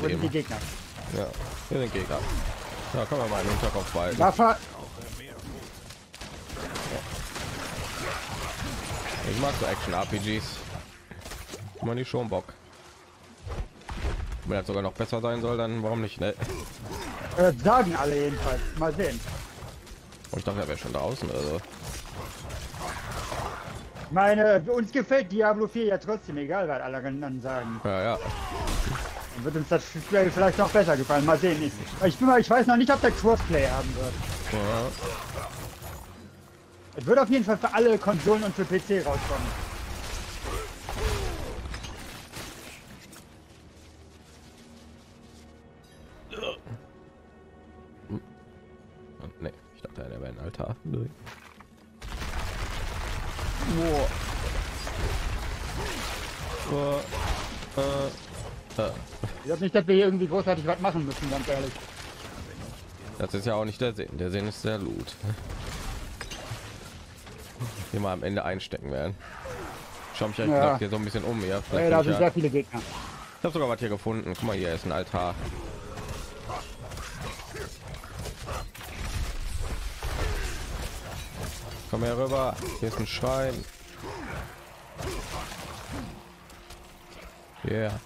gewinnen die Gegner. Ja, wir sind Gegner. Da können wir mal einen Hinterkopf behalten. Ich mag so Action-RPGs. Man nicht schon Bock. Wenn das sogar noch besser sein soll, dann warum nicht? Ne? Sagen alle jedenfalls. Mal sehen. Und ich dachte, er wäre schon draußen. Also. Meine, uns gefällt Diablo 4 ja trotzdem, egal was alle anderen sagen. Ja, ja. Dann wird uns das Spiel vielleicht noch besser gefallen. Mal sehen. Ich weiß noch nicht, ob der Crossplay haben wird. Ja. Es wird auf jeden Fall für alle Konsolen und für PC rauskommen. Ne, ich dachte, er wäre ein Altar. Ich glaube nicht, dass wir hier irgendwie großartig was machen müssen, ganz ehrlich. Das ist ja auch nicht der Sinn. Der Sinn ist der Loot. Immer am Ende einstecken werden. Schau mich ja hier so ein bisschen um. Ja, hey, da sind sehr viele Gegner. Ich habe sogar was hier gefunden. Guck mal, hier ist ein Altar. Komm her rüber. Hier ist ein Schrein. Ja. Yeah.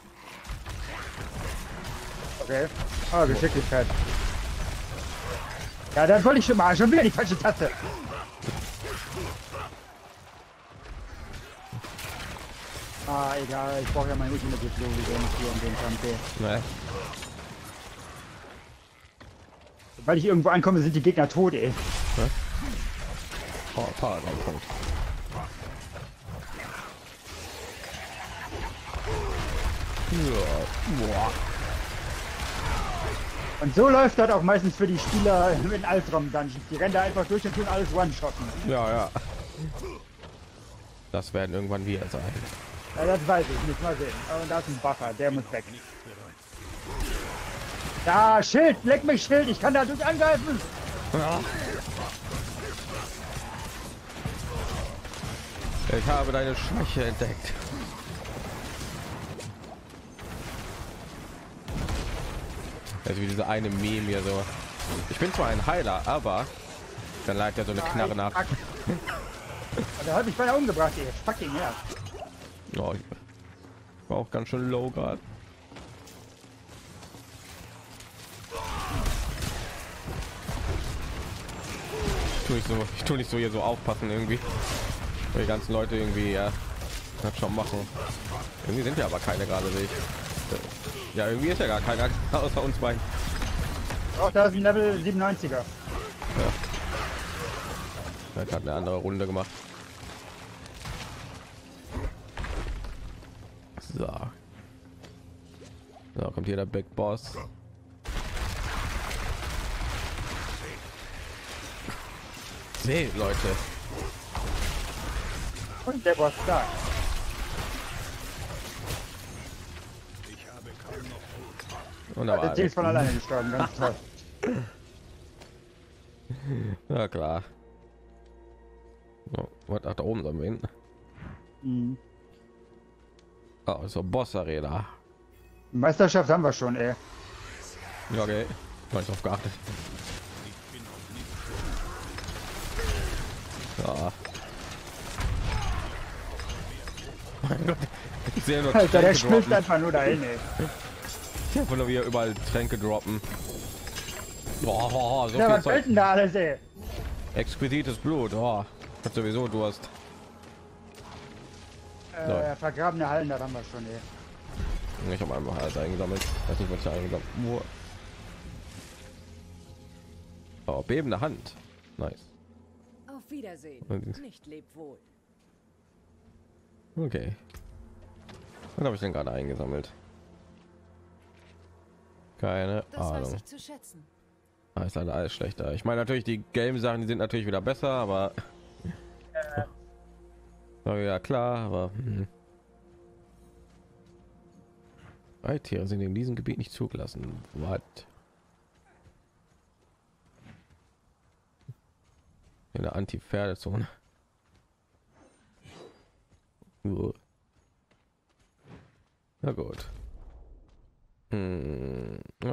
Okay. Ah, Geschicklichkeit. Ja, dann wollte ich schon mal. Schon wieder die falsche Taste. Ah, egal, ich brauche ja mein Ultimate jetzt sowieso nicht hier um den Kampf. Weil ich irgendwo ankomme, sind die Gegner tot, ey. Ne? Oh, Paragon-Punkt. Ja. Boah. Und so läuft das auch meistens für die Spieler in Alfram-Dungeons. Die rennen da einfach durch und tun alles one-shotten. Ja, ja. Das werden irgendwann wir sein. Ja, das weiß ich nicht. Mal sehen. Aber da ist ein Buffer, der muss weg. Da, Schild! Leck mich, Schild! Ich kann dadurch angreifen! Ja. Ich habe deine Schwäche entdeckt. Also wie diese eine Meme hier so. Ich bin zwar ein Heiler, aber dann lag ja so eine Knarre nach. Da hat mich beinahe umgebracht, ey. Fucking ja. Oh, ich war auch ganz schön low gerade. Ich tu nicht so hier so aufpassen irgendwie. Die ganzen Leute irgendwie, ja, das schon machen. Irgendwie sind ja aber keine gerade, sehe ich. Ja, irgendwie ist ja gar keiner außer uns beiden. Auch da ist ein Level 97er. Ja. Vielleicht hat eine andere Runde gemacht. So. So, kommt hier der Big Boss. Seht, Leute. Und der Boss da. Wunderbar. Der ist von alleine gestorben, ganz toll. Na klar. Was nach da oben sollen wir hin? Mhm. Oh, so Boss-Arena. Meisterschaft haben wir schon, ey. Ja, okay. Ich weiß drauf geachtet. Ja. Mein Gott. Ich sehe nur Alter, der schmilzt einfach nur dahin, ey. Ich hoffe nur, wir überall Tränke droppen. Boah, so ja, was fällt denn da alles, ey? Exquisites Blut, oh. Hat sowieso Durst. So. Vergrabene Hallen, da haben wir schon, ey. Ich habe einmal halt eingesammelt. Weiß nicht, was ich eingesammelt habe. Oh, bebende Hand. Nice. Auf Wiedersehen. Nicht lebt wohl. Okay. Was habe ich denn gerade eingesammelt? Keine Ahnung. Das weiß ich zu schätzen. Ah, ist leider alles schlechter. Ich meine natürlich, die Game-Sachen, die sind natürlich wieder besser, aber... ja klar, aber Reittiere sind in diesem Gebiet nicht zugelassen. What? In der Anti-Pferdezone. Na gut.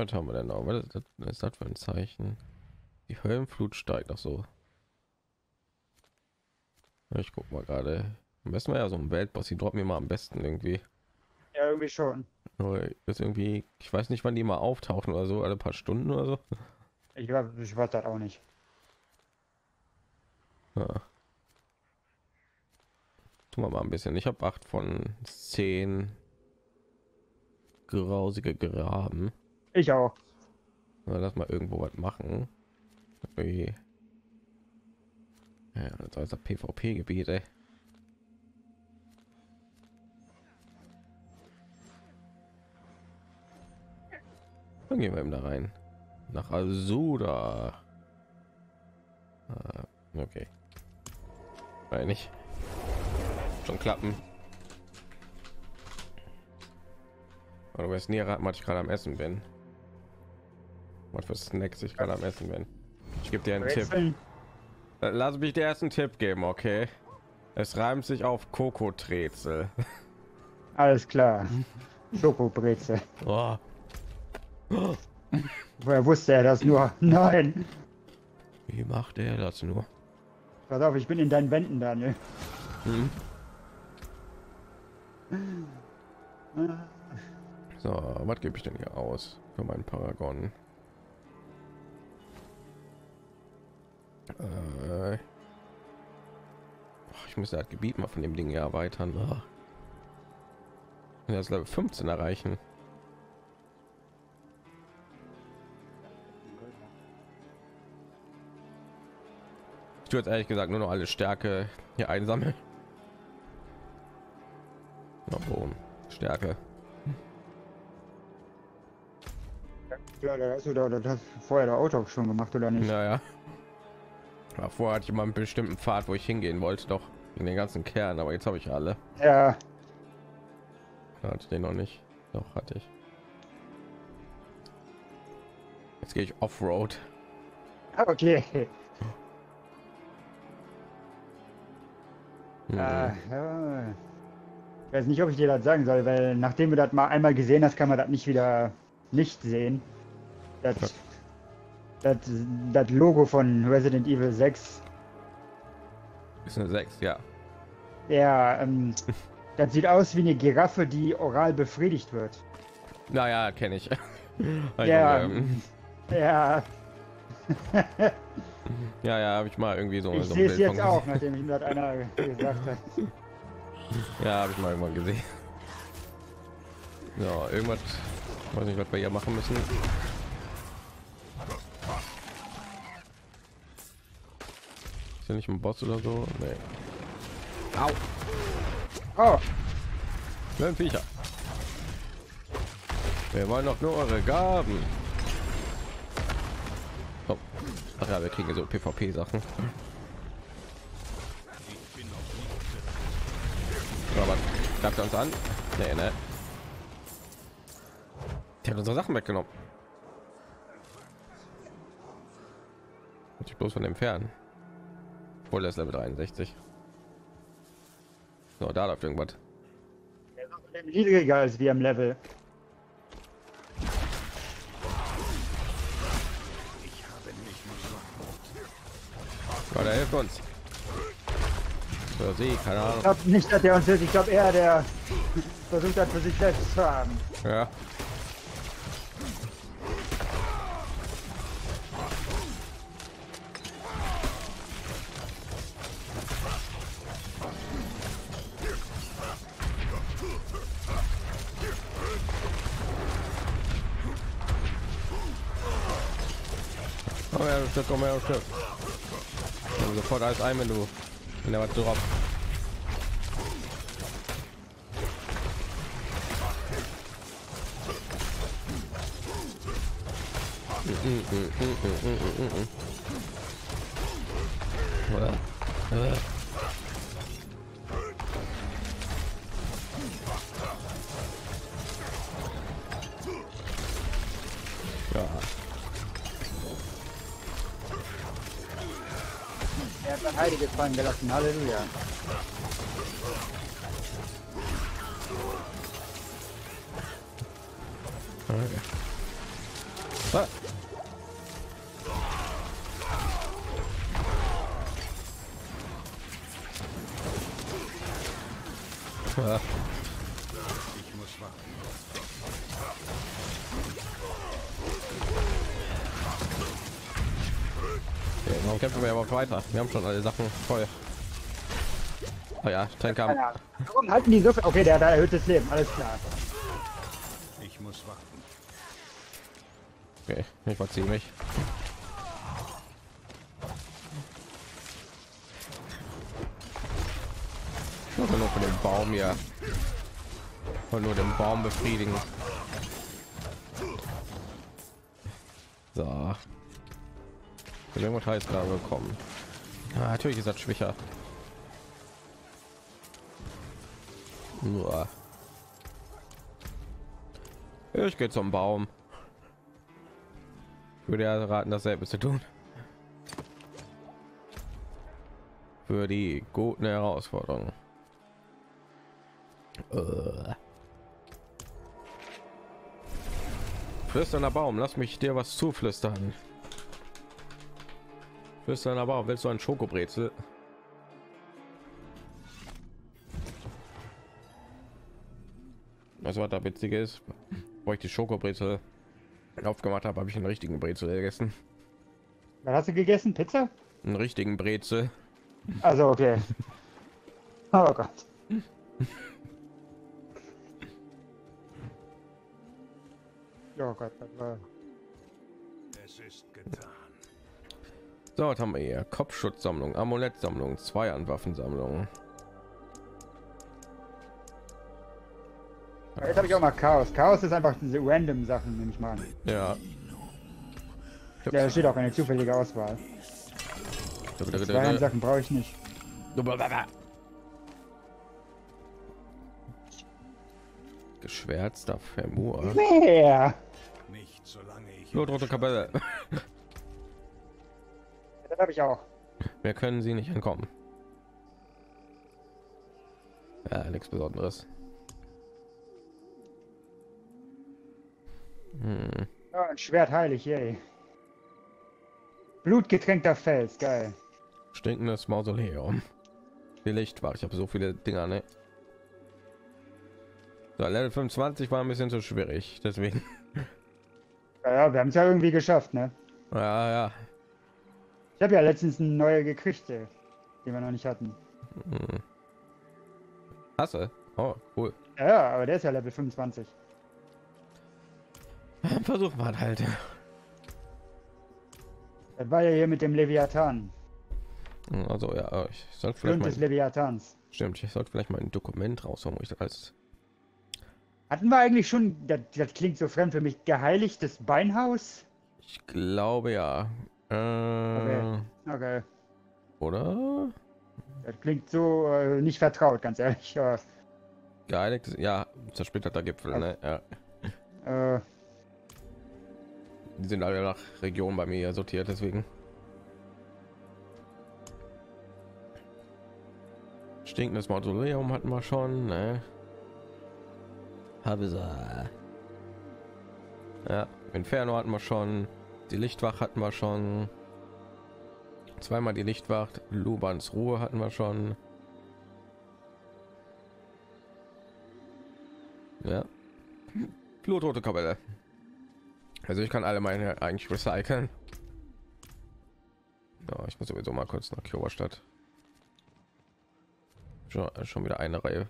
was haben wir denn noch? Was ist das für ein Zeichen? Die Höllenflut steigt noch so. Ich guck mal gerade. Am besten mal ja so ein Weltboss, die droppen mir mal am besten irgendwie. Ja, irgendwie schon. Ist irgendwie, ich weiß nicht, wann die mal auftauchen oder so, alle paar Stunden oder so. Ich weiß das auch nicht. Ja. Tun wir mal ein bisschen. Ich habe 8 von 10 grausige Graben. Ich auch. Na, lass mal irgendwo was machen. Okay. Ja, das heißt das PvP-Gebiete. Dann gehen wir eben da rein. Nach Asuda. Ah, okay. Eigentlich. Schon klappen. Aber du wirst nie erraten, was ich gerade am Essen bin. Was für Snacks ich gerade am Essen bin. Ich gebe dir einen Tipp. Lass mich dir ersten Tipp geben, okay? Es reimt sich auf Kokotrezel. Alles klar. Schokobrezel. Oh. Oh. Woher wusste er das nur? Nein. Wie macht er das nur? Pass auf, ich bin in deinen Wänden, Daniel. Hm. So, was gebe ich denn hier aus für meinen Paragon? Ich muss das Gebiet mal von dem Ding hier erweitern. Oh. Das Level 15 erreichen. Ich tue jetzt ehrlich gesagt nur noch alle Stärke hier einsammeln. Boom. Stärke. Ja, da hast du das vorher der Auto schon gemacht oder nicht? Naja. Ja, vorher hatte ich mal einen bestimmten Pfad, wo ich hingehen wollte, doch in den ganzen Kern, aber jetzt habe ich alle. Ja. Da hatte ich den noch nicht. Doch hatte ich. Jetzt gehe ich Offroad. Okay. Ja. Ich weiß nicht, ob ich dir das sagen soll, weil nachdem du das mal einmal gesehen hast, kann man das nicht wieder nicht sehen. Das Logo von Resident Evil 6 ist eine 6, ja. Ja, das sieht aus wie eine Giraffe, die oral befriedigt wird. Naja, kenne ich. Ja, ja. Ja, ja, habe ich mal irgendwie so. Ich sehe es jetzt auch, nachdem ich mir das einer gesagt hat. Ja, habe ich mal irgendwann gesehen. Ja, irgendwas, weiß nicht, was wir hier machen müssen. Ist ja nicht ein Boss oder so. Nee. Au. Oh. Blöden Viecher. Wir wollen doch nur eure Gaben. Oh. Ach ja, wir kriegen so PvP-Sachen. Aber klappt er uns an? Nee, ne? Der hat unsere Sachen weggenommen. Ich bloß von dem Fern. Obwohl das Level 63. So, da läuft irgendwas. Der ist auch niedriger als wir im Level. Ich habe nicht mal. Da hilft uns. Für sie, keine Ahnung. Ich glaube nicht, dass er uns hilft. Ich glaube eher, der versucht hat, für sich selbst zu haben. Ja. Komm her, sofort alles ein, wenn du was drauf. Heiliges fallen gelassen, Halleluja. Okay. Ah. Ah. Ich muss warten. Okay, warum kämpfen wir aber weiter? Wir haben schon alle Sachen voll. Oh ja, Tränke haben. Warum halten die so viel? Okay, der hat ein erhöhtes Leben, alles klar. Ich muss warten. Okay, ich verziehe mich. Ich nur von dem Baum hier. Und nur den Baum befriedigen. So. Irgendwas heißt gerade gekommen. Ah, natürlich ist das schwächer. Nur. Ich gehe zum Baum. Würde ja raten, dasselbe zu tun. Für die guten Herausforderungen. Flüsternder Baum, lass mich dir was zuflüstern. Flüsternder Baum, willst du ein Schokobrezel? Das war da witzige ist, wo ich die Schokobrezel aufgemacht habe, habe ich einen richtigen Brezel gegessen. Was hast du gegessen? Pizza? Einen richtigen Brezel. Also okay. Oh Gott. Oh Gott, das war... Es ist getan. So, was haben wir hier? Kopfschutzsammlung, Amulettsammlung, 2 Anwaffensammlungen. Jetzt habe ich auch mal Chaos. Chaos ist einfach diese random Sachen, nehme ich mal an. Ja. Ja, da steht auch eine zufällige Auswahl. 2 Sachen brauche ich nicht. Geschwärzter Vermur. Wer? Nicht so lange ich. Blutrote Kapelle. Das habe ich auch. Wir können sie nicht entkommen. Ja, nichts Besonderes. Hm. Ja, ein Schwert heilig, yay. Blutgetränkter Fels, geil. Stinkendes Mausoleum. Die Lichtwache, ich habe so viele Dinger, ne? So, Level 25 war ein bisschen zu schwierig, deswegen. Ja, wir haben es ja irgendwie geschafft, ne? Ja, ja. Ich habe ja letztens eine neue gekriegt, die wir noch nicht hatten. Hm. Hasse? Oh, cool. Ja, aber der ist ja Level 25. Versuchen wir halt. Das war ja hier mit dem Leviathan. Also ja, ich sollte vielleicht des Leviathans. Stimmt, ich sollte vielleicht mal ein Dokument raushauen, wo ich das als... Hatten wir eigentlich schon, das klingt so fremd für mich, geheiligtes Beinhaus? Ich glaube ja. Okay. Okay. Oder? Das klingt so nicht vertraut, ganz ehrlich. Aber... Geheiligtes, ja, zersplitterter Gipfel, also, ne? Ja. Die sind alle nach Region bei mir sortiert, deswegen. Stinkendes Mausoleum hatten wir schon, ne? Habisa. Ja, Inferno hatten wir schon, die Lichtwache hatten wir schon. Zweimal die Lichtwacht, Lubans Ruhe hatten wir schon. Ja. Blutrote Kapelle. Also ich kann alle meine eigentlich recyceln. Ja, ich muss sowieso mal kurz nach Kyoberstadt. Schon wieder eine Reihe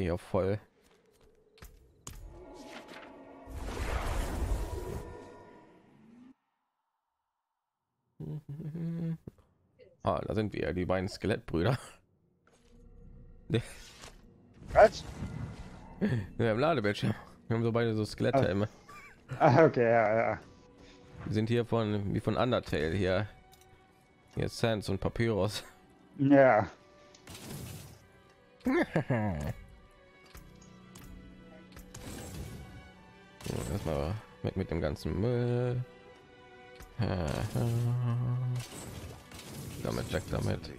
hier voll. Ah, da sind wir, die beiden Skelettbrüder. Was? Ja, im Ladebildschirm. Wir haben so beide so Skelette immer. Ah, okay, ja, ja. Wir sind hier wie von Undertale hier. Hier Sans und Papyrus. Ja. Erstmal weg mit dem ganzen Müll. Damit weg damit.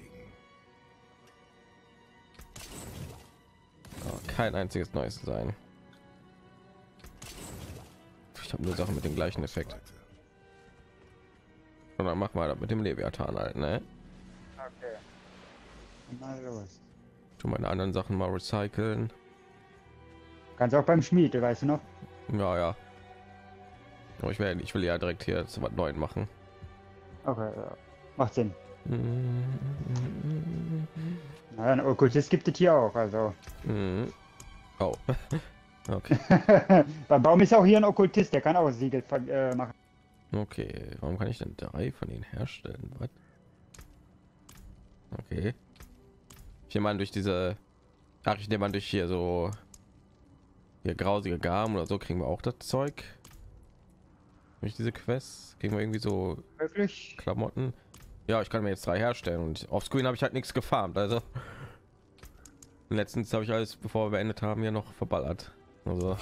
Oh, kein einziges Neues sein. habe nur Sachen mit dem gleichen Effekt. Und dann mach mal mit dem Leviathan halt, ne? Okay. Tu meine anderen Sachen mal recyceln. Kannst auch beim Schmiede, weißt du noch? Ja, ja. Aber ich will ja direkt hier jetzt was Neues machen. Okay, ja. Macht Sinn. Na, ein Okkultist gibt es hier auch, also. Oh. Okay. Beim Baum ist auch hier ein Okkultist, der kann auch Siegel machen. Okay, warum kann ich denn 3 von ihnen herstellen? What? Okay. Ich nehme an, durch diese... Ach, ich nehme an, durch hier so... Hier grausige Garben oder so kriegen wir auch das Zeug. Durch diese Quests kriegen wir irgendwie so... Wirklich? Klamotten. Ja, ich kann mir jetzt 3 herstellen und auf Screen habe ich halt nichts gefarmt, also... Letztens habe ich alles, bevor wir beendet haben, ja noch verballert. Also...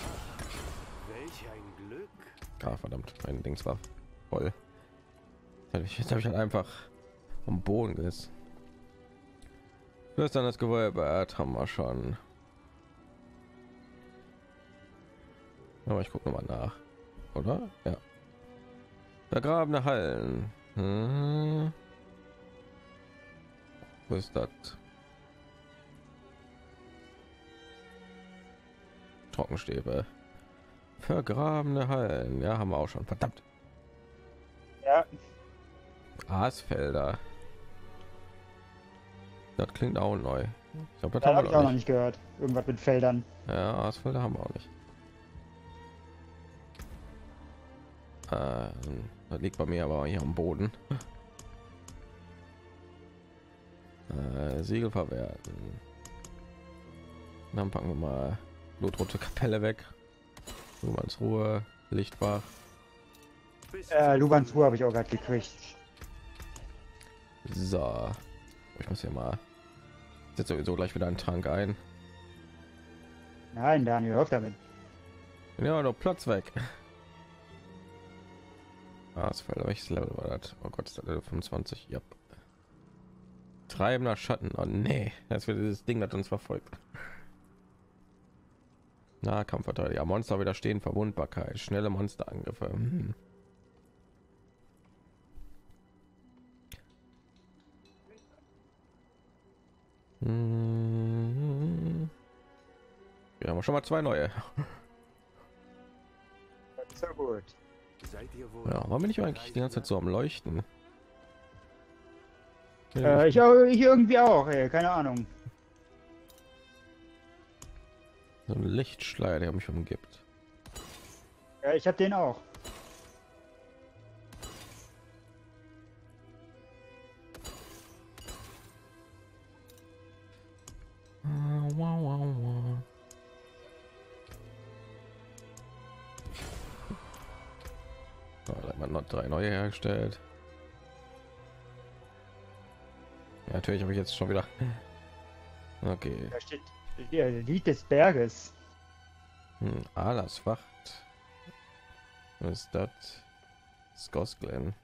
Welch ein Glück. Ah, verdammt, mein Dings war voll. Jetzt habe ich halt einfach am Boden gesessen. Das ist dann das Gewölbe, haben wir schon. Aber ich gucke mal nach, oder? Ja. Vergrabene Hallen. Hm. Wo ist das? Trockenstäbe. Vergrabene Hallen. Ja, haben wir auch schon. Verdammt. Ja. Grasfelder. Das klingt auch neu. Ich glaube, das habe ich auch noch nicht gehört. Irgendwas mit Feldern. Ja, Grasfelder haben wir auch nicht. Das liegt bei mir aber hier am Boden. Siegel verwerten. Dann packen wir mal blutrote Kapelle weg. Lubans Ruhe, Lichtbach. Lubans Ruhe habe ich auch gerade gekriegt. So, ich muss hier mal. Setzt sowieso gleich wieder einen Trank ein. Nein, Daniel, hör damit. Ja, doch Platz weg. Ah, es fällt welches Level war das? Oh Gott, ist das Level 25? Ja. Treibender Schatten. Oh nee, das wird dieses Ding, das uns verfolgt. Na, Kampfverteidiger, Monster widerstehen, Verwundbarkeit, schnelle Monsterangriffe. Wir haben schon mal 2 neue. Das ist ja gut. Ja, warum bin ich eigentlich die ganze Zeit so am Leuchten? Ich irgendwie auch, ey, keine Ahnung. So ein Lichtschleier, der mich umgibt. Ja, ich habe den auch. Noch 3 neue hergestellt. Ja, natürlich habe ich jetzt schon wieder. Okay. Da steht Lied des Berges. Alas Wacht. Was ist das? Skosglen.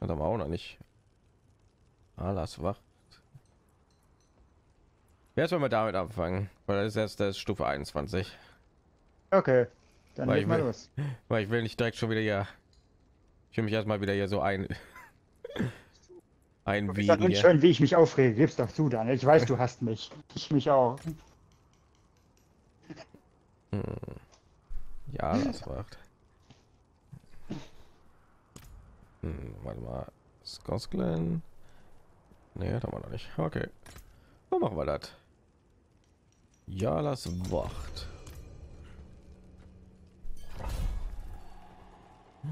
Hat aber auch noch nicht. Alas Wacht. Jetzt wollen wir damit anfangen, weil das ist erst das Stufe 21. Okay, dann leg mal los. Weil ich will nicht direkt schon wieder ja. Ich will mich erstmal wieder hier so einwiegen. Schön, wie ich mich aufrege, gibst doch zu, Daniel. Ich weiß, du hast mich. Ich mich auch. Ja, das macht. Warte mal. Skosglen. Nee, da haben wir noch nicht. Okay. Dann machen wir das. Jalas Wacht.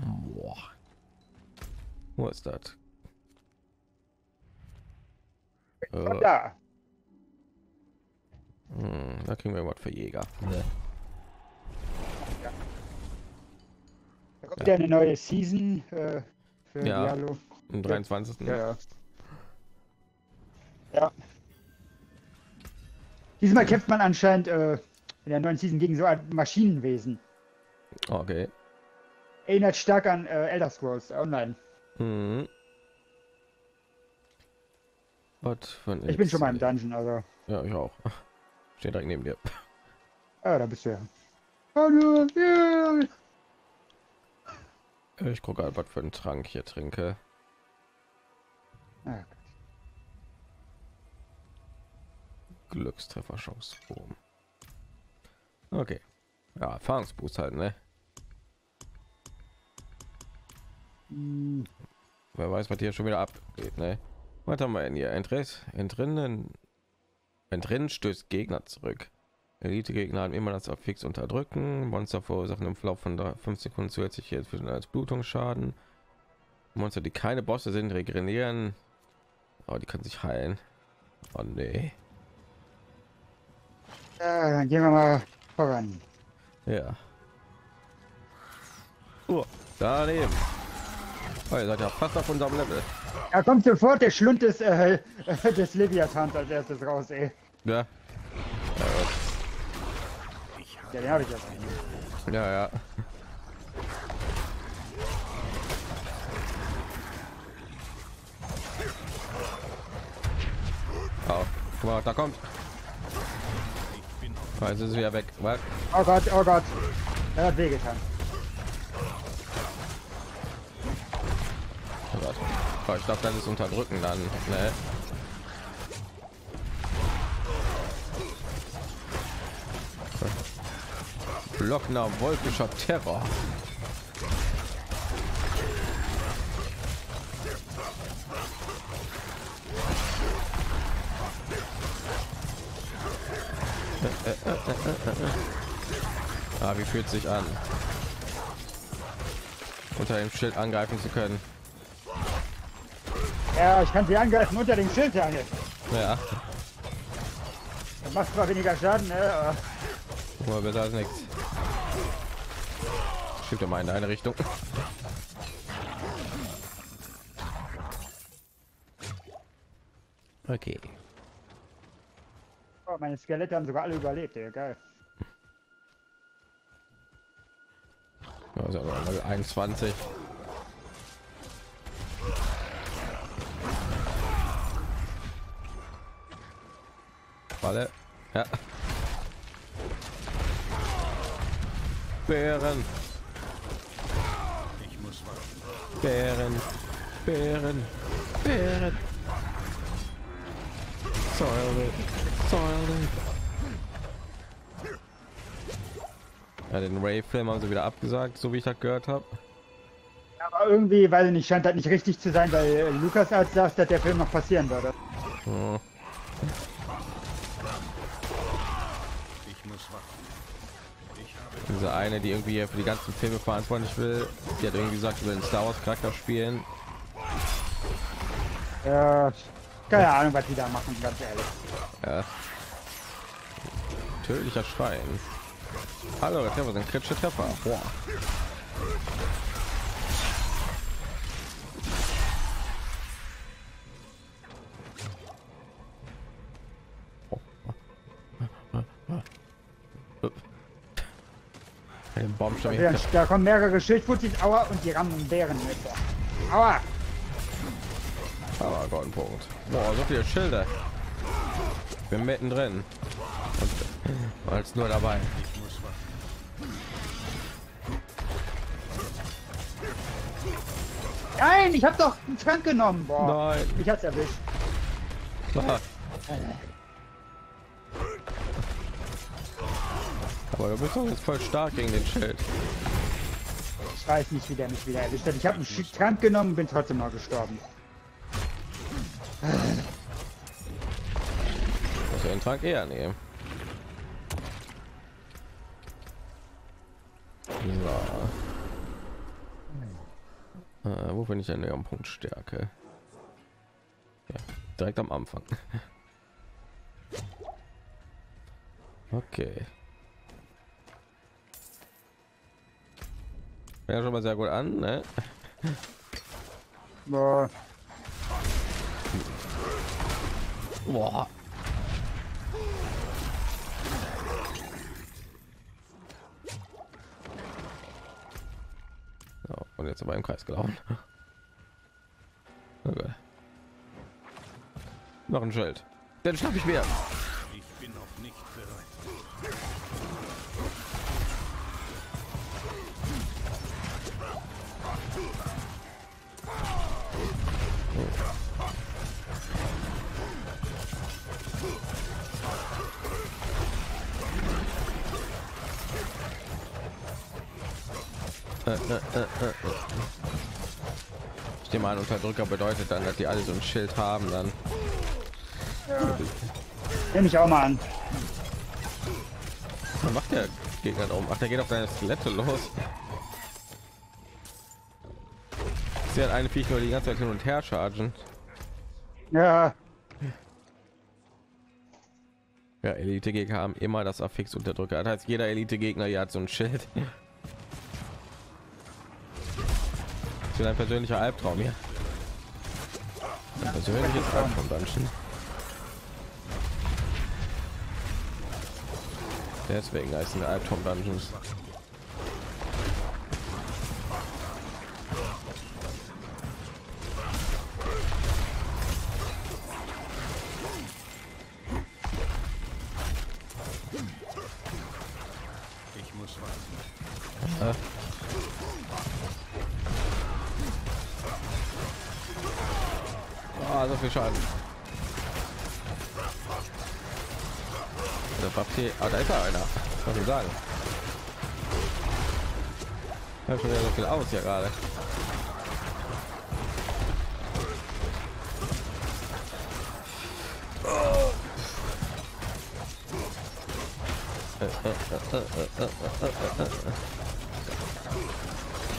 Boah. Wo ist das? Da. Da kriegen wir was für Jäger. Ja. Da kommt ja eine neue Season für ja. Diablo. Am 23. Ja, ja. Ja. Diesmal kämpft man anscheinend in der neuen Season gegen so ein Maschinenwesen. Okay. Erinnert stark an Elder Scrolls Online. Ich bin schon mal im Dungeon, also. Ja, ich auch. Steht direkt neben dir. Ah, da bist du ja. Oh, yeah. Ich gucke halt, was für einen Trank hier trinke. Okay. Glückstreffer Chance. Okay. Ja, Erfahrungsboost halt, ne? Wer weiß, was hier schon wieder abgeht, ne? Was haben wir denn hier? Entrinnen stößt Gegner zurück. Elite-Gegner haben immer das Affix unterdrücken. Monster verursachen im Verlauf von 5 Sekunden zusätzlich jetzt als Blutungsschaden. Monster, die keine Bosse sind, regenerieren. Aber die können sich heilen. Oh nee. Ja, dann gehen wir mal voran. Ja. Daneben. Oh, ihr seid ja fast auf unserem Level. Er kommt sofort, der Schlund des Leviathans als erstes raus, ey. Ja. Ja, den habe ich jetzt. Ja. Oh, guck mal, da kommt. Oh, jetzt ist wieder weg. Was? Oh Gott, er hat wehgetan. Oh Gott. Oh, ich glaube, das ist unterdrücken dann. Ne? Lockner wolkischer Terror. Ah, wie fühlt sich an, unter dem Schild angreifen zu können? Ja, ich kann sie angreifen unter dem Schild. Ja. Das macht zwar weniger Schaden, ne? Aber besser als nichts. Schiebt er mal in eine Richtung. Okay. Oh, meine Skelette haben sogar alle überlebt, ey. Geil. Also, 21. Falle. Ja. Bären. Bären. Säure. Ja, den Ray-Film haben sie wieder abgesagt, so wie ich das gehört habe. Ja, aber irgendwie, weil nicht, scheint das nicht richtig zu sein, weil Lukas als saß, dass der Film noch passieren würde. Oh. Diese eine, die irgendwie für die ganzen Filme verantwortlich will, die hat irgendwie gesagt, sie will einen Star Wars Charakter spielen. Keine Ahnung, was die da machen, ganz ehrlich. Ja. Tödlicher Schrein. Hallo, der Treffer sind kritische Treffer. Ja. Da kommen mehrere Schildfuzis, aua, und die rammen Bären mit. Aua! Aber Gott, ein Punkt. Boah, so viele Schilder. Ich bin mittendrin. Und als nur dabei. Nein, ich habe doch einen Trank genommen. Boah. Nein. Ich hab's erwischt. Aha. Aber du bist doch jetzt voll stark gegen den Schild. Ich weiß nicht, wie der mich wieder erwischt hat. Ich habe einen Trank genommen und bin trotzdem mal gestorben. Muss ja den Trank eher nehmen. So. Wo bin ich denn am Punkt Stärke? Ja, direkt am Anfang. Okay. Ja, schon mal sehr gut an, ne? Boah. Boah. So, und jetzt aber im Kreis gelaufen. Okay. Noch ein Schild. Dann schnapp ich wieder. Ich bin noch nicht bereit. Ich nehme an, Unterdrücker bedeutet dann, dass die alle so ein Schild haben dann. Ja. Nehme ich auch mal an. Was macht der Gegner da oben? Ach, der geht auf seine Skelette los. Sie hat eine Viecher, die ganze Zeit hin und her chargen. Ja. Ja, Elite-Gegner haben immer das Affix Unterdrücker. Das heißt, jeder Elite-Gegner hier hat so ein Schild. Das ist ein persönlicher Albtraum hier. Ein persönliches Albtraum-Dungeon. Deswegen heißen Albtraum-Dungeons. Schaden. Ah, da ist ja einer. Was soll ich sagen? Ich habe schon wieder so viel aus hier gerade.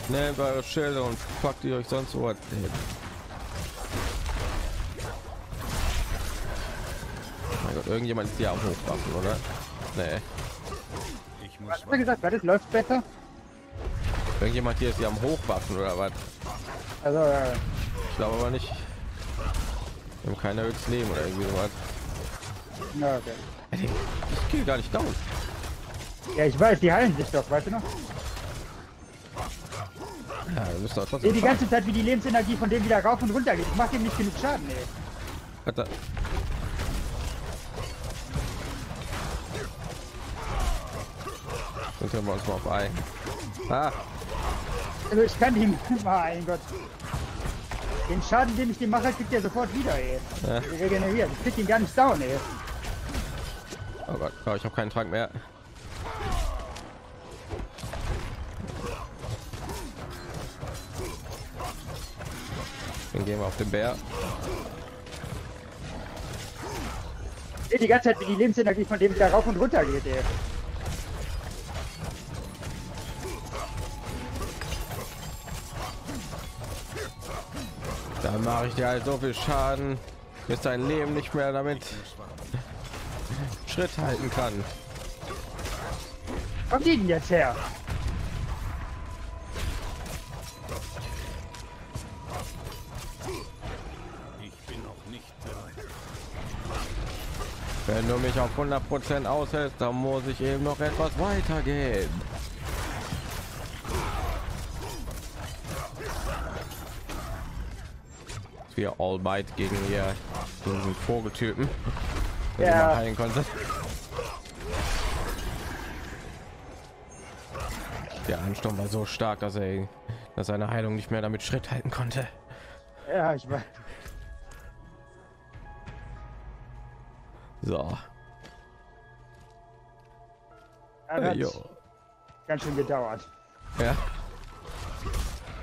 Nehmt eure Schilder und packt ihr euch sonst wo hin. Irgendjemand ist hier auch hochwaffen, oder? Nee. Ich muss was gesagt, das läuft besser. Irgendjemand hier ist hier am Hochwaffen oder was? Also ich glaube aber nicht. Wir haben keine höchst Leben oder irgendwie sowas. Na, okay. Ich gehe gar nicht down. Ja, ich weiß, die heilen sich doch, weißt du noch? Ja, wir müssen doch trotzdem die ganze fahren. Zeit wie die Lebensenergie von dem wieder rauf und runter geht. Ich mache ihm nicht genug Schaden, ey. Dann können wir uns mal auf ein. Ah. Also ich kann ihn mein Gott. Den Schaden, den ich dem mache, kriegt er sofort wieder, ey. Ja. Regeneriert. Ich krieg ihn gar nicht down, ey. Oh Gott, oh, ich habe keinen Trank mehr. Dann gehen wir auf den Bär. Die ganze Zeit, wie die Lebensenergie von dem da rauf und runter geht, ey. Dann mache ich dir halt so viel Schaden, bis dein Leben nicht mehr damit Schritt halten kann. Kommt die denn jetzt her? Ich bin noch nicht bereit. Wenn du mich auf 100% aushältst, dann muss ich eben noch etwas weitergehen. Wir All Might gegen ihr diesen Vogeltypen. Ja. Heilen konnte. Der Ansturm war so stark, dass er seine Heilung nicht mehr damit Schritt halten konnte. Ja, ich weiß. So. Ja, ganz schön gedauert. Ja.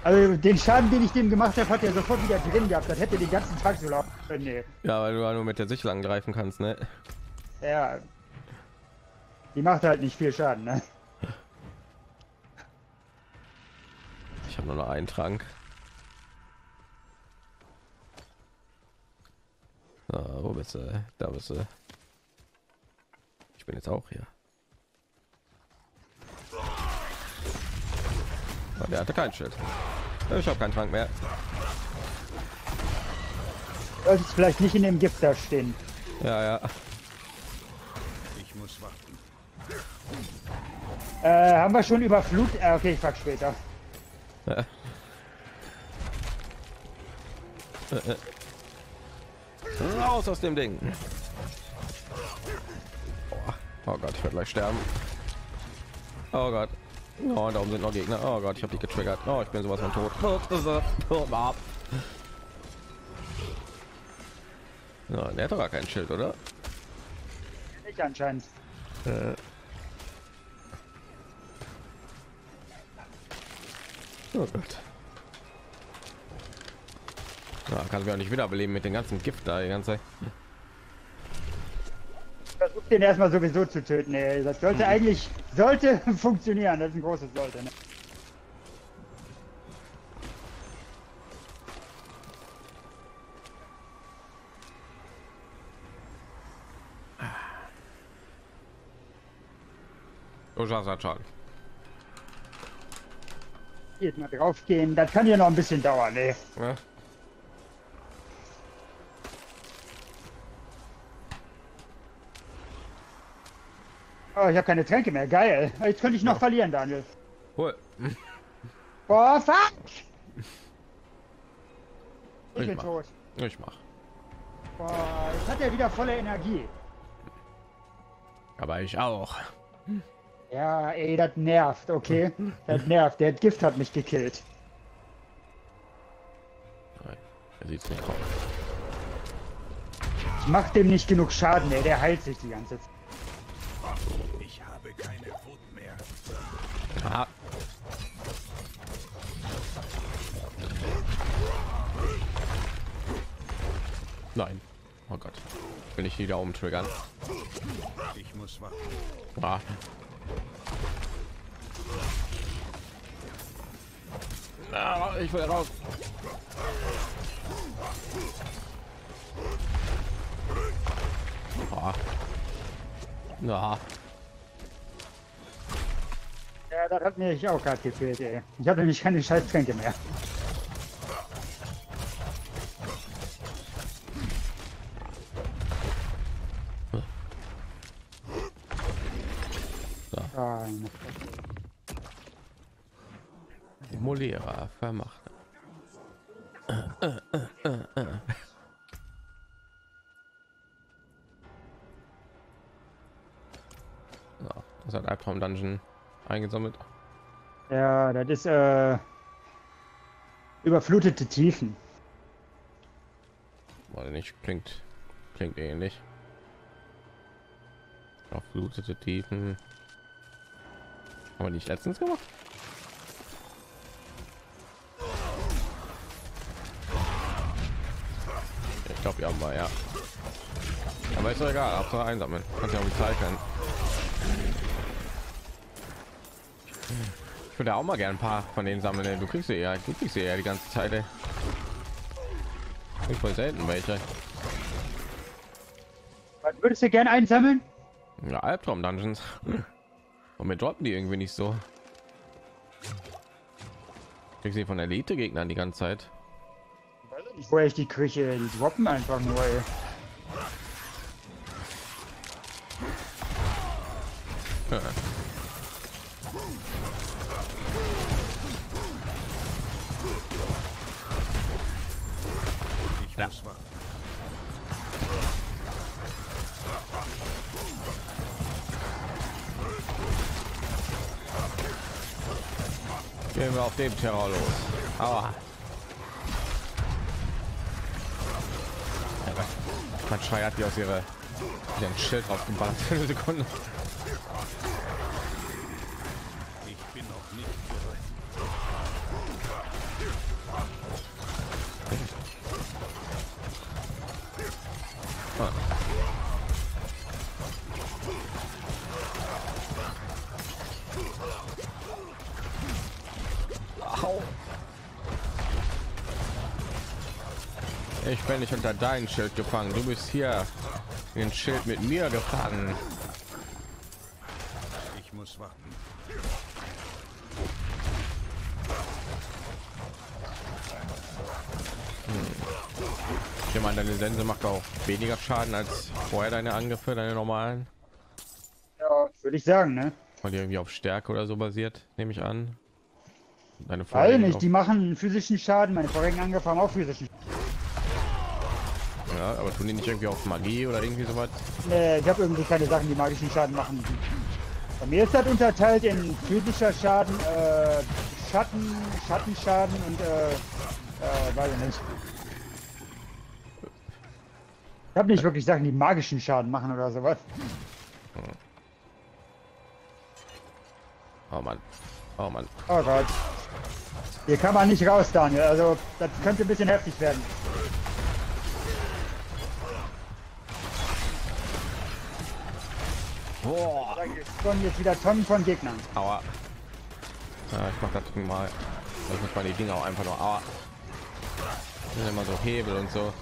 Also den Schaden, den ich dem gemacht habe, hat er sofort wieder drin gehabt. Das hätte den ganzen Tag so laufen können. Nee. Ja, weil du nur mit der Sichel angreifen kannst, ne? Ja. Die macht halt nicht viel Schaden, ne? Ich habe nur noch einen Trank. Ah, wo bist du? Da bist du. Ich bin jetzt auch hier. Aber der hatte kein Schild. Ich habe keinen Trank mehr. Das ist vielleicht nicht in dem Gift da stehen. Ja, ja. Ich muss warten. Haben wir schon über Flut? Okay, ich frag später. Raus aus dem Ding. Oh, oh Gott, ich werde gleich sterben. Oh Gott. Oh, und da oben sind noch Gegner. Oh Gott, ich habe die getriggert. Oh, ich bin sowas von tot. Ja, der hat doch gar kein Schild, oder? Nicht anscheinend. Oh Gott. Ja, kann ich auch nicht wiederbeleben mit dem ganzen Gift da die ganze Zeit. Versucht den erstmal sowieso zu töten, ey. Das sollte eigentlich funktionieren, das ist ein großes Sollte. Ne? Oh, schade. Jetzt mal drauf gehen, das kann ja noch ein bisschen dauern, ey. Ja. Oh, ich habe keine Tränke mehr, geil. Jetzt könnte ich noch verlieren, Daniel. Hol. Boah, fuck! Ich bin tot. Ich mach. Boah, jetzt hat er wieder volle Energie. Aber ich auch. Ja, ey, das nervt, okay? Das nervt, der Gift hat mich gekillt. Nein, er sieht's nicht raus. Ich mach dem nicht genug Schaden, ey, der heilt sich die ganze Zeit. Ich habe keine Wut mehr. Ah. Nein. Oh Gott. Will ich wieder umtriggern? Ich muss warten. Ah. Ah, ich will raus. Ah. Na. Ja, das hat mir auch gerade gefehlt, ey. Ich habe nämlich keine Scheißtränke mehr. Simulierer vermacht. Das hat Albtraum Dungeon eingesammelt. Ja, das ist überflutete Tiefen. Weil nicht klingt ähnlich. Überflutete Tiefen. Haben wir nicht letztens gemacht? Ich glaube ja mal, ja. Aber ist doch egal, Hauptsache einsammeln. Kannst ja auch nicht zeichnen. Ich würde auch mal gerne ein paar von denen sammeln. Du kriegst sie ja, du kriegst sie ja die ganze Zeit. Ey. Ich voll selten welche. Was würdest du gerne einsammeln? Ja, Albtraum Dungeons. Und wir droppen die irgendwie nicht so. Ich sehe von Elite Gegnern die ganze Zeit. Ich weiß nicht, die Küche, die droppen einfach nur. Ey. Ja. Ja. Gehen wir auf dem Terror los. Aua. Man schreiert die aus ihrem Schild rausgeballert. Sekunde. Ich bin noch nicht bereit. Ah. Ich bin nicht unter dein Schild gefangen. Du bist hier in den Schild mit mir gefangen. Ich muss warten. Ich meine, deine Sense macht auch weniger Schaden als vorher deine Angriffe, deine normalen. Ja, würde ich sagen, ne? Weil die irgendwie auf Stärke oder so basiert, nehme ich an. Deine Vorräte nicht, die machen physischen Schaden. Meine vorigen Angriffe haben auch physischen Schaden. Ja, aber tun die nicht irgendwie auf Magie oder irgendwie sowas? Nee, ich habe irgendwie keine Sachen, die magischen Schaden machen. Bei mir ist das unterteilt in physischer Schaden, Schattenschaden und weiß ich nicht. Ich habe nicht wirklich Sachen, die magischen Schaden machen oder sowas. Oh Mann. Oh Mann. Oh Gott. Hier kann man nicht raus, Daniel. Also, das könnte ein bisschen heftig werden. Boah. Da kommen jetzt wieder Tonnen von Gegnern. Aua. Ja, ich mach das mal. Ich muss mal die Dinger auch einfach nur. Aua. Sind immer so Hebel und so.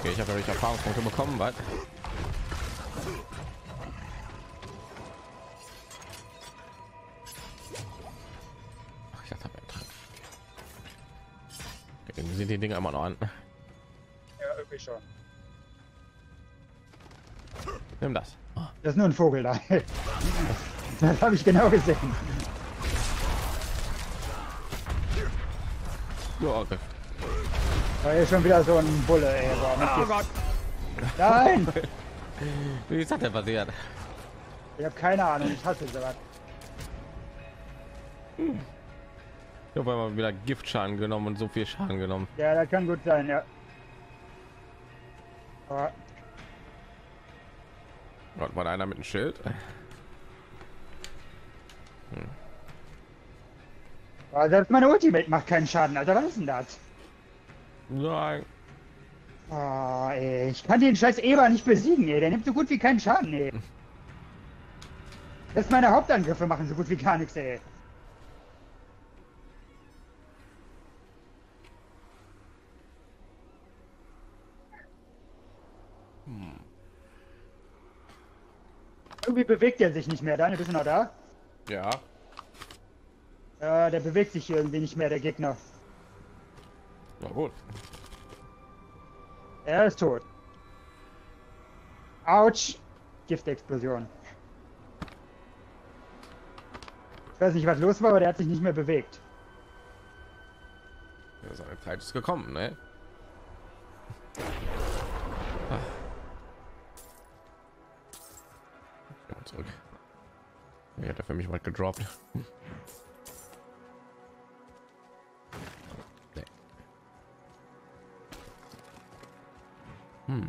Okay, ich habe natürlich Erfahrungspunkte bekommen, was? Ach, ich habe okay, sind die Dinge immer noch an. Ja, irgendwie schon. Nimm das. Das ist nur ein Vogel da. Das habe ich genau gesehen. Ja, okay. Da ist schon wieder so ein Bulle, ey. Oh Gott. Nein! Wie ist das denn passiert? Ich habe keine Ahnung, ich hasse sowas. Ich habe einmal wieder Giftschaden genommen und so viel Schaden genommen. Ja, das kann gut sein, ja. Aber Gott, war da einer mit einem Schild? Hm. Oh, selbst meine Ultimate macht keinen Schaden, Alter. Was ist denn das? Nein. Oh, ey, ich kann den scheiß Eber nicht besiegen, ey. Der nimmt so gut wie keinen Schaden, ey. Selbst meine Hauptangriffe machen so gut wie gar nichts, ey. Hm. Irgendwie bewegt er sich nicht mehr. Daniel, bist du noch da? Ja. Der bewegt sich irgendwie nicht mehr, der Gegner. Na gut. Er ist tot. Autsch! Giftexplosion. Ich weiß nicht, was los war, aber der hat sich nicht mehr bewegt. Ja, seine Zeit ist gekommen, ne? Ich bin zurück. Ich hatte für mich mal gedroppt. Hm.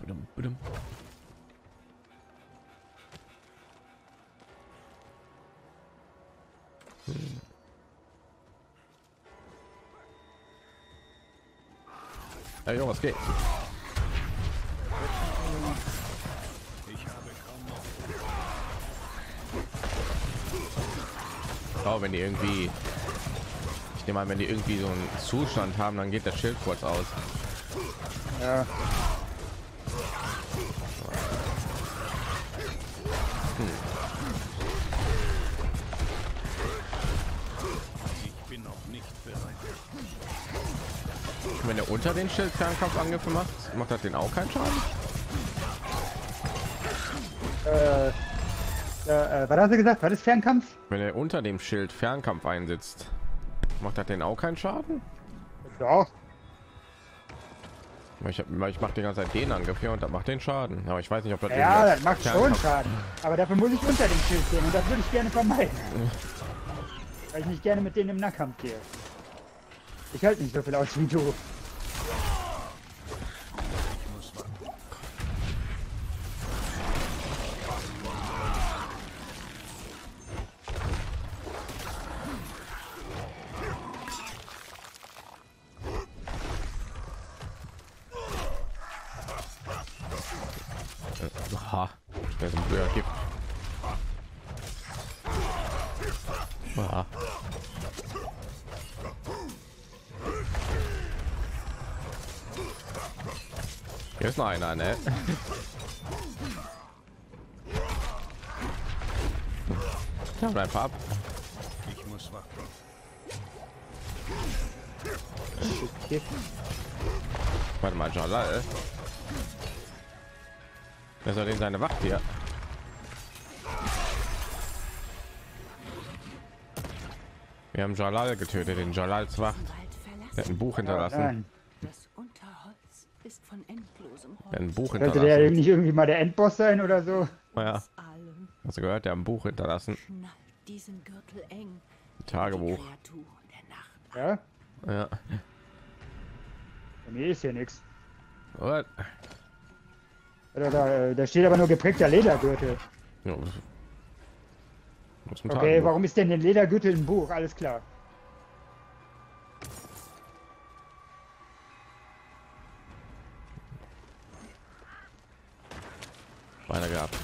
Budum, budum. Hm. Hey, Junge, was geht? Wenn die irgendwie, ich nehme mal, wenn die irgendwie so einen Zustand haben, dann geht das Schild kurz aus. Ja. Ich bin noch nicht bereit. Wenn er unter den Schild Fernkampfangriffe macht, macht das den auch keinen Schaden. Was hast du gesagt? Was ist Fernkampf? Wenn er unter dem Schild Fernkampf einsetzt, macht das denn auch keinen Schaden? Doch. Ich mache die ganze Zeit den Angriff hier und das macht den Schaden. Aber ich weiß nicht, ob das... Ja, das macht Fernkampf schon Schaden. Aber dafür muss ich unter dem Schild gehen und das würde ich gerne vermeiden. Weil ich nicht gerne mit denen im Nahkampf gehe. Ich halte nicht so viel aus wie du. Einer, ne? Ja, bleib ab. Ich muss warten. Warte mal, Jalal. Wer soll denn seine Wacht hier? Wir haben Jalal getötet, den Jalals Wacht. Der hat ein Buch hinterlassen. Von endlosem Holz. Ein Buch hinterlassen. Könnte der nicht irgendwie mal der Endboss sein oder so? Ja. Hast du gehört, der hat ein Buch hinterlassen. Diesen Gürtel eng. Tagebuch. Ja? Ja. Bei mir ist hier nichts. What? Da steht aber nur geprägter Ledergürtel. Ja. Okay, warum ist denn der Ledergürtel im Buch? Alles klar. Beinahe gehabt.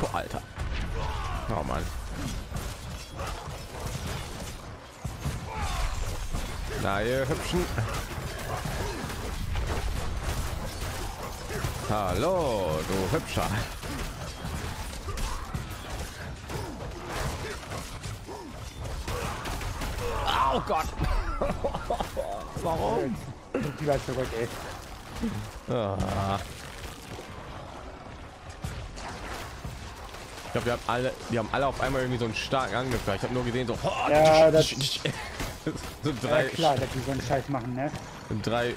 Boah, Alter. Oh Mann. Na, ihr Hübschen. Hallo, du Hübscher. Oh Gott. Warum? Die war zurück, ey. Ah. Ich glaube, die haben alle auf einmal irgendwie so einen starken Angriff. Ich habe nur gesehen, so. Oh, ja, das so drei, ja, klar, dass die so einen Scheiß machen, ne? Und drei. Ich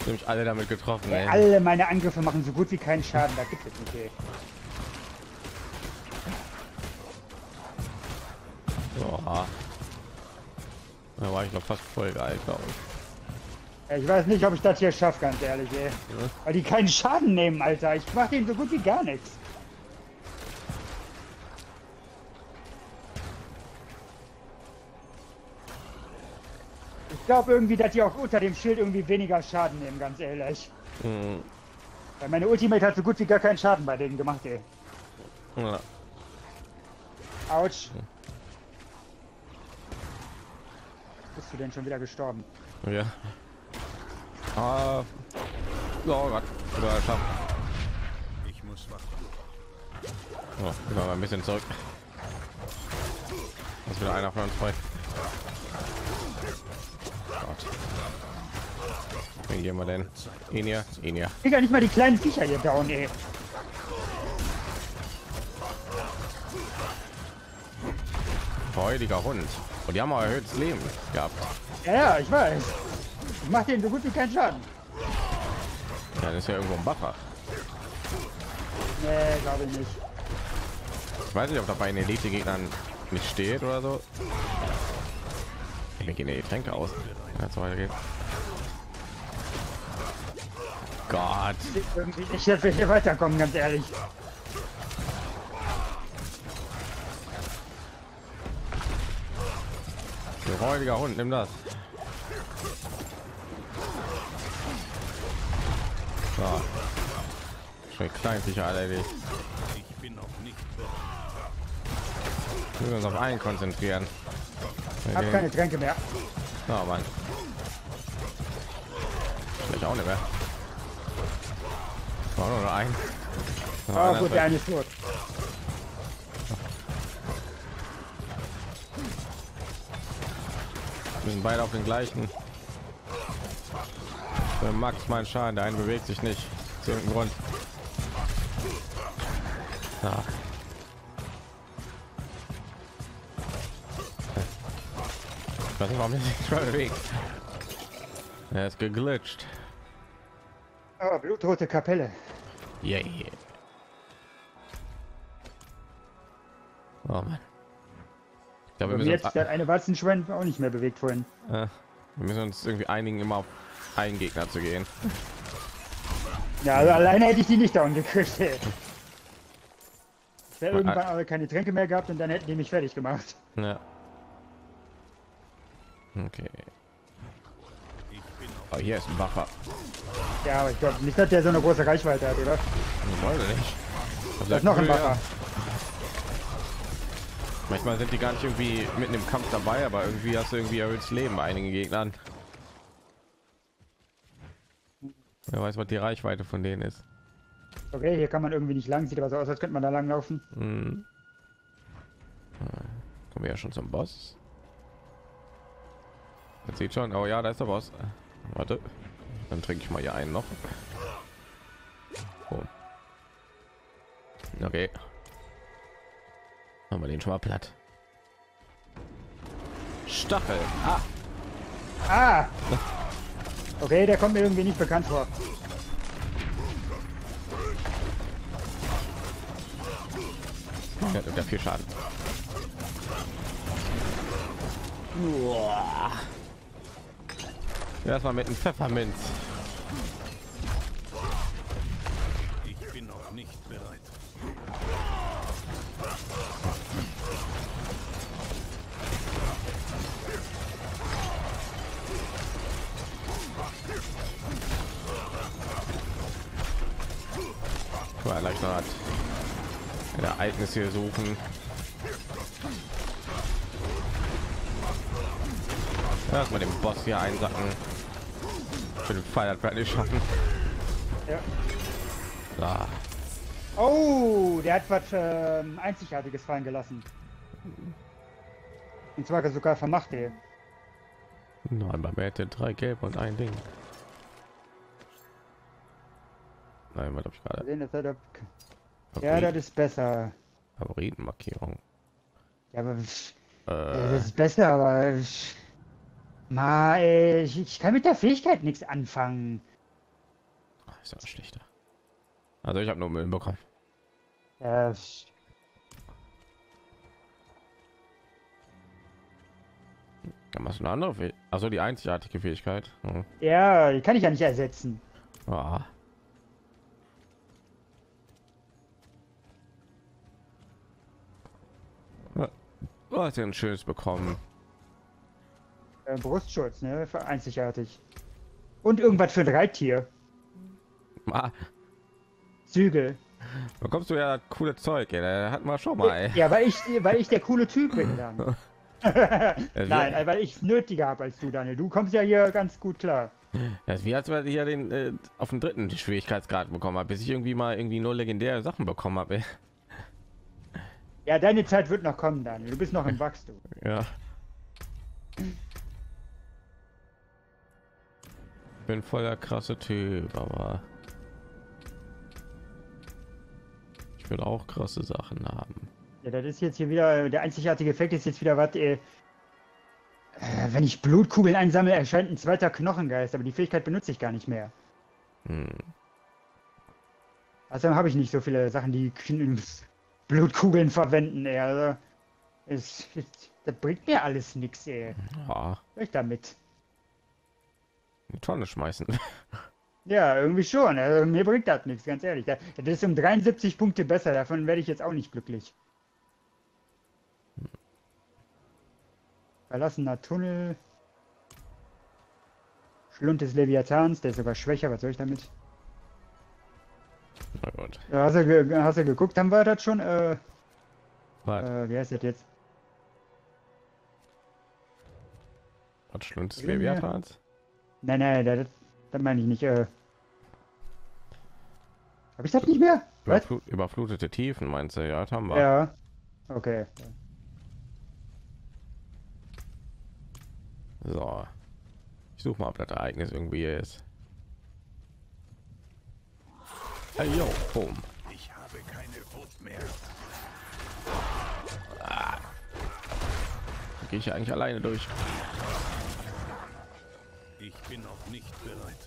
hab mich alle damit getroffen, ey. Alle meine Angriffe machen so gut wie keinen Schaden, da gibt es nicht, ey. Boah. Da war ich noch fast voll geil, glaube ich. Ich weiß nicht, ob ich das hier schaffe, ganz ehrlich, ey. Ja. Weil die keinen Schaden nehmen, Alter. Ich mache denen so gut wie gar nichts. Ich glaube irgendwie, dass die auch unter dem Schild irgendwie weniger Schaden nehmen, ganz ehrlich. Mhm. Weil meine Ultimate hat so gut wie gar keinen Schaden bei denen gemacht, ey. Ja. Autsch. Bist du denn schon wieder gestorben? Ja. Ah. Oh Gott. Ich muss warten. Oh, ich war mal ein bisschen zurück. Das ist wieder einer von uns frei. Wen gehen wir denn? Enia. Ich kann nicht mal die kleinen Viecher hier down, ey. Freudiger Hund. Und die haben auch erhöhtes Leben gehabt. Ja, ich weiß. Ich mach denen so gut wie keinen Schaden. Ja, das ist ja irgendwo ein Buffer. Nee, glaube ich nicht. Ich weiß nicht, ob da bei den Elite-Gegnern nicht steht oder so. Ich gehe in die Tränke aus. Jetzt weitergeht. Gott. Ich werde hier weiterkommen, ganz ehrlich. Räudiger Hund, nimm das. So. Schreck klein sicher erledigt. Ich bin noch nicht. Wir müssen uns auf einen konzentrieren. Ich hab keine Tränke mehr. Oh Mann. Vielleicht auch nicht mehr. War nur noch ein. Oh gut, der eine ist tot. Wir sind beide auf den gleichen. Der maximalen Schaden, der eine bewegt sich nicht. Aus irgendeinem Grund. Ja. Das war mir nicht bewegt. Er ist geglitscht. Oh, blutrote Kapelle. Yeah. Oh Mann. Da wir jetzt uns eine Warzenschwein auch nicht mehr bewegt vorhin. Ja, wir müssen uns irgendwie einigen, immer auf einen Gegner zu gehen. Ja, also alleine hätte ich die nicht down gekriegt. Ich wäre irgendwann aber keine Tränke mehr gehabt und dann hätten die mich fertig gemacht. Ja. Okay. Oh, hier ist ein Buffer. Ja, aber ich glaube nicht, dass der so eine große Reichweite hat, oder? Ich weiß nicht. Da ist noch ein Buffer. Manchmal sind die gar nicht irgendwie mitten im Kampf dabei, aber irgendwie hast du irgendwie erhöhtes Leben bei einigen Gegnern. Wer weiß, was die Reichweite von denen ist. Okay, hier kann man irgendwie nicht lang, sieht aber so aus, als könnte man da lang laufen. Hm. Kommen wir ja schon zum Boss. Das sieht schon, oh ja, da ist der Boss. Warte, dann trinke ich mal hier einen noch. Oh. Okay. Haben wir den schon mal platt. Stachel. Ah. Okay, der kommt mir irgendwie nicht bekannt vor. Der hat viel Schaden. Erstmal mit dem Pfefferminz. Ich bin noch nicht bereit. War leicht hart. Ereignis hier suchen. Lass mal den Boss hier einsacken. Für den Fall hat nicht schaffen. Ja. Da. Oh, der hat was Einzigartiges fallen gelassen. Und zwar sogar vermachte. Nein, man hätte 3 Gelb und ein Ding. Nein, was hab ich gerade? Ja, das ist besser. Favoritenmarkierung. Ja, aber das ist besser, aber ma, ich kann mit der Fähigkeit nichts anfangen. Ist ja schlechter. Also ich habe nur Müll im Begriff. Kann man eine andere Fähigkeit? Also die einzigartige Fähigkeit. Hm. Ja, die kann ich ja nicht ersetzen. Oh. Was denn schönes bekommen? Brustschutz, ne? Für einzigartig. Und irgendwas für ein Reittier. Ah. Zügel. Bekommst du ja coole Zeug, ey. Da hatten wir schon mal. Ey. Ja, weil ich der coole Typ bin dann. Nein, weil ich es nötiger habe als du, Daniel. Du kommst ja hier ganz gut klar. Das ist wie als wir hier den auf den 3. Schwierigkeitsgrad bekommen habe, bis ich irgendwie mal nur legendäre Sachen bekommen habe. Ey. Ja, deine Zeit wird noch kommen, Daniel. Du bist noch im Wachstum. Ja. Ich bin voller krasse Typ, aber ich will auch krasse Sachen haben. Ja, das ist jetzt hier wieder der einzigartige Effekt. Ist jetzt wieder was. Wenn ich Blutkugeln einsammle, erscheint ein 2. Knochengeist, aber die Fähigkeit benutze ich gar nicht mehr. Hm. Außerdem habe ich nicht so viele Sachen, die Blutkugeln verwenden, ey. Also, das bringt mir alles nichts, ey. Ja. Ich damit. Eine Tonne schmeißen. Ja, irgendwie schon. Also, mir bringt das nichts, ganz ehrlich. Das ist um 73 Punkte besser. Davon werde ich jetzt auch nicht glücklich. Verlassener Tunnel. Schlund des Leviathans. Der ist sogar schwächer. Was soll ich damit? Na gut. Hast du geguckt? Haben wir das schon? Wie heißt das jetzt? Was, Schlund des Leviathans? Nein, das meine ich nicht. Habe ich das nicht mehr? Überflutete Tiefen, meinst du? Ja, das haben wir. Ja. Okay. So. Ich suche mal, ob das Ereignis irgendwie ist. Hey, yo, boom. Ich habe keine Wut mehr. Ah. Da gehe ich eigentlich alleine durch. Ich bin noch nicht bereit.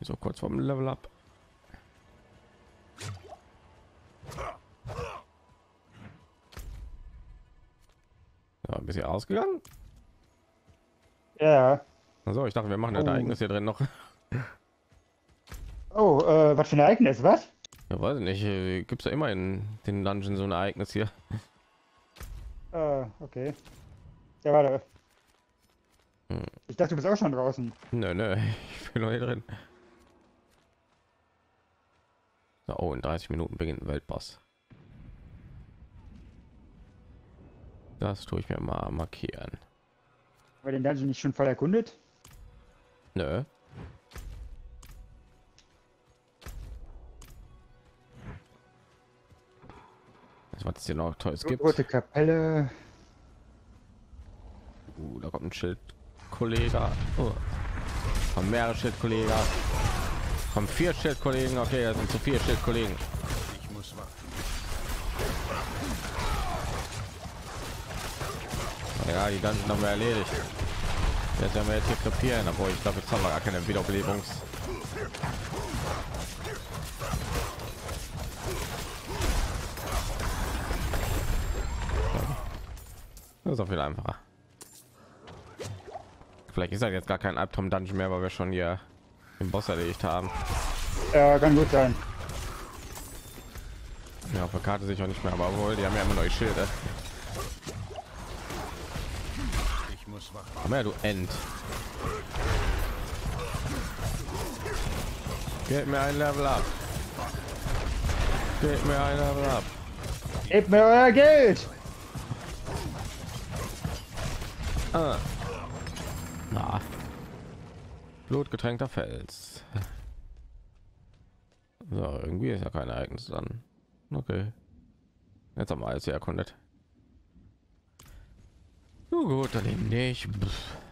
So kurz vorm Level Up. Ja, ein bisschen ausgegangen. Ja. Also ich dachte, wir machen ein Ereignis hier drin noch. Oh, was für ein Ereignis? Was? Ja, weiß ich nicht. Gibt's ja immer in den Dungeon so ein Ereignis hier. Okay. Ja, warte. Hm. Ich dachte, du bist auch schon draußen. Nö, ich bin noch hier drin. So, oh, in 30 Minuten beginnt ein Weltboss. Das tue ich mir mal markieren. Weil den Dungeon nicht schon voll erkundet? Nö. Was hier noch Tolles gibt. Rote Kapelle. Da kommt ein Schildkollege. Oh. Von mehrere Schildkollegen. Von 4 Schildkollegen. Okay, das sind zu 4 Schildkollegen. Ich muss warten. Ja, die ganzen haben wir erledigt. Jetzt haben wir jetzt hier krepieren, obwohl ich glaube, jetzt haben wir gar keine Wiederbelebungs. Das ist auch viel einfacher. Vielleicht ist das jetzt gar kein Albtraum Dungeon mehr, weil wir schon hier den Boss erledigt haben. Ja, kann gut sein. Ja, auf der Karte sich auch nicht mehr, aber wohl, die haben ja immer neue Schilder. Ich muss wach. Aber ja, du End. Gib mir ein Level ab. Gib mir ein Level ab. Gib mir euer Geld. Ah. Na. Blutgetränkter Fels. So, irgendwie ist ja kein Ereignis dann. Okay. Jetzt haben wir alles erkundet. Nur gut, dann eben nicht. Pff.